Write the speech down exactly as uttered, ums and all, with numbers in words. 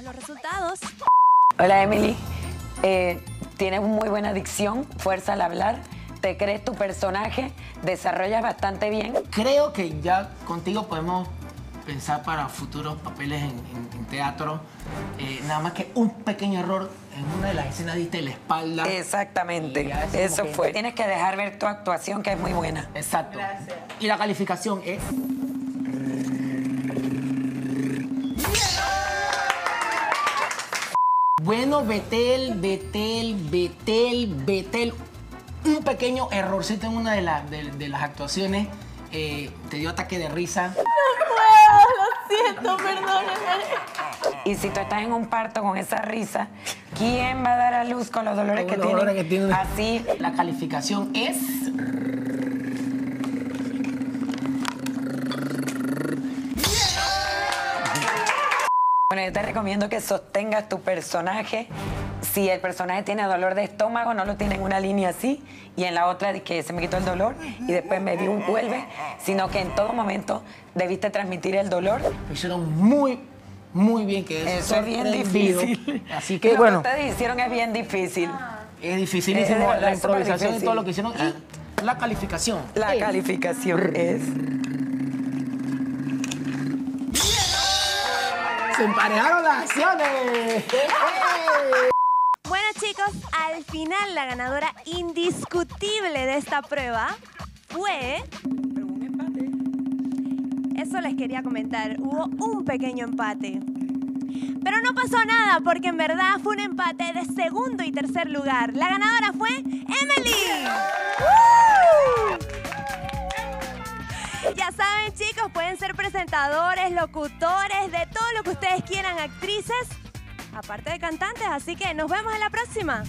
veamos los resultados. Hola, Emily. Eh, tienes muy buena dicción, fuerza al hablar, te crees tu personaje, desarrollas bastante bien. Creo que ya contigo podemos pensar para futuros papeles en, en, en teatro. Eh, nada más que un pequeño error en una de las escenas diste la espalda. Exactamente, eso fue. Que tienes que dejar ver tu actuación, que es muy buena. Exacto. Gracias. Y la calificación es... Bueno, Betel, Betel, Betel, Betel. Un pequeño errorcito en una de, la, de, de las actuaciones. Eh, te dio ataque de risa. No puedo, lo siento, perdóneme. Y si tú estás en un parto con esa risa, ¿quién va a dar a luz con los dolores que, los tienen? Dolores que tienen? Así, la calificación es... Bueno, yo te recomiendo que sostengas tu personaje. Si el personaje tiene dolor de estómago, no lo tiene en una línea así y en la otra que se me quitó el dolor y después me dio un vuelve, sino que en todo momento debiste transmitir el dolor. Lo hicieron muy, muy bien, que eso, eso es bien difícil. Así que, bueno. Lo que ustedes hicieron es bien difícil. Es dificilísimo, es la improvisación y todo lo que hicieron. Ah. Y la calificación. La es. calificación es... ¡Se emparejaron las acciones! Bueno, chicos, al final la ganadora indiscutible de esta prueba fue... Pero un empate. Eso les quería comentar, hubo un pequeño empate. Pero no pasó nada, porque en verdad fue un empate de segundo y tercer lugar. La ganadora fue Emily. ¡Uh! Ya saben, chicos, pueden ser presentadores, locutores, de todo lo que ustedes quieran, actrices... Aparte de cantantes, así que nos vemos en la próxima.